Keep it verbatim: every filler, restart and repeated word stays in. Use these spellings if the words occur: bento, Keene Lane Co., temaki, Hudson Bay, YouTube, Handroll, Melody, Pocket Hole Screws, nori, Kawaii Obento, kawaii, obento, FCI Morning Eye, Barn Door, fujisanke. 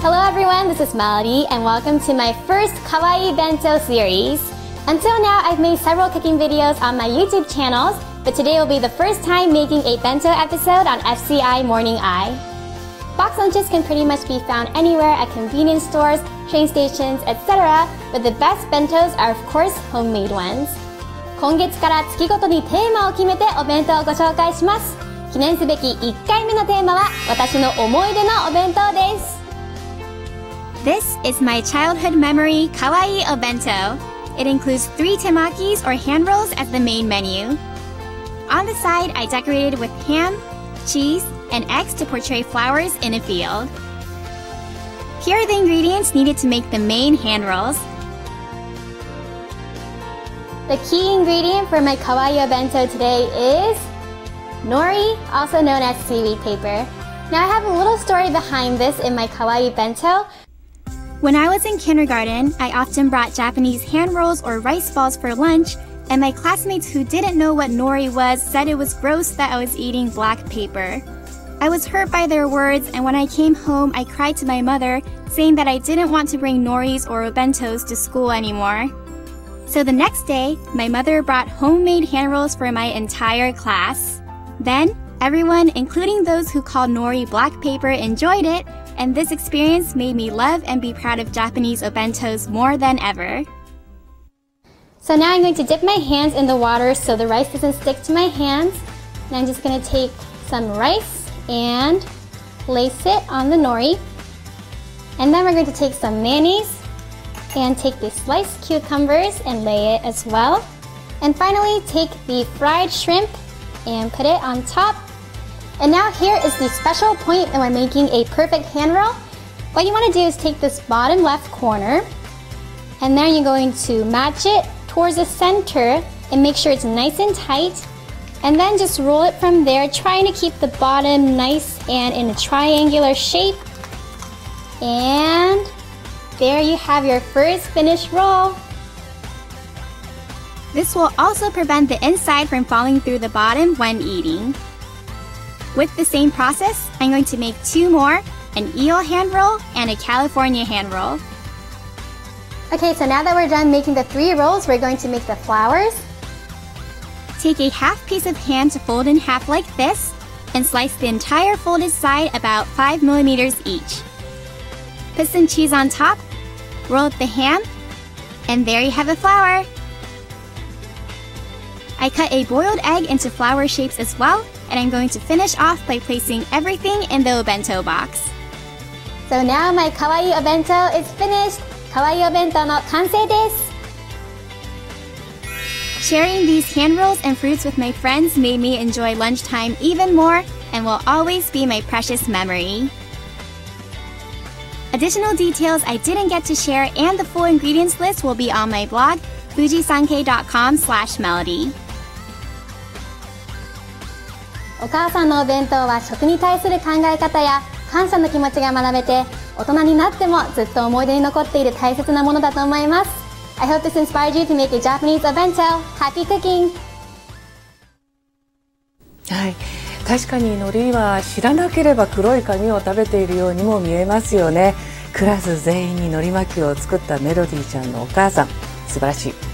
Hello everyone, this is Melody and welcome to my first Kawaii Bento series. Until now, I've made several cooking videos on my YouTube channels, but today will be the first time making a bento episode on F C I Morning Eye. Box lunches can pretty much be found anywhere at convenience stores, train stations, et cetera, but the best bentos are of course homemade ones. 今月から月ごとにテーマを決めてお弁当をご紹介します。記念すべきいっかいめのテーマは私の思い出のお弁当です。This is my childhood memory Kawaii Obento. It includes three temakis or hand rolls as the main menu. On the side, I decorated with ham, cheese, and eggs to portray flowers in a field. Here are the ingredients needed to make the main hand rolls. The key ingredient for my Kawaii Obento today is nori, also known as seaweed paper. Now I have a little story behind this in my Kawaii Bento. When I was in kindergarten, I often brought Japanese hand rolls or rice balls for lunch, and my classmates who didn't know what nori was said it was gross that I was eating black paper. I was hurt by their words, and when I came home, I cried to my mother, saying that I didn't want to bring noris or obentos to school anymore. So the next day, my mother brought homemade hand rolls for my entire class. Then, everyone, including those who call nori black paper, enjoyed it, and this experience made me love and be proud of Japanese obentos more than ever. So now I'm going to dip my hands in the water so the rice doesn't stick to my hands. And I'm just going to take some rice and place it on the nori. And then we're going to take some mayonnaise and take the sliced cucumbers and lay it as well. And finally, take the fried shrimp and put it on top. And now here is the special point when we're making a perfect hand roll. What you want to do is take this bottom left corner, and then you're going to match it towards the center and make sure it's nice and tight. And then just roll it from there, trying to keep the bottom nice and in a triangular shape. And there you have your first finished roll. This will also prevent the inside from falling through the bottom when eating. With the same process, I'm going to make two more, an eel hand roll and a California hand roll. Okay, so now that we're done making the three rolls, we're going to make the flowers. Take a half piece of ham to fold in half like this, and slice the entire folded side about five millimeters each. Put some cheese on top, roll up the ham, and there you have a flower. I cut a boiled egg into flower shapes as well, and I'm going to finish off by placing everything in the obento box. So now my Kawaii Obento is finished. Kawaii Obento no kansei desu. Sharing these hand rolls and fruits with my friends made me enjoy lunchtime even more and will always be my precious memory. Additional details I didn't get to share and the full ingredients list will be on my blog, fujisanke dot com slash melody. お母さんのお弁当は食に対する考え方や感謝の気持ちが学べて、大人になってもずっと思い出に残っている大切なものだと思います。I hope this inspired you to make a Japanese obento. Happy cooking! はい。確かに海苔は知らなければ黒い紙を食べているようにも見えますよね。クラス全員に海苔巻きを作ったメロディーちゃんのお母さん、素晴らしい。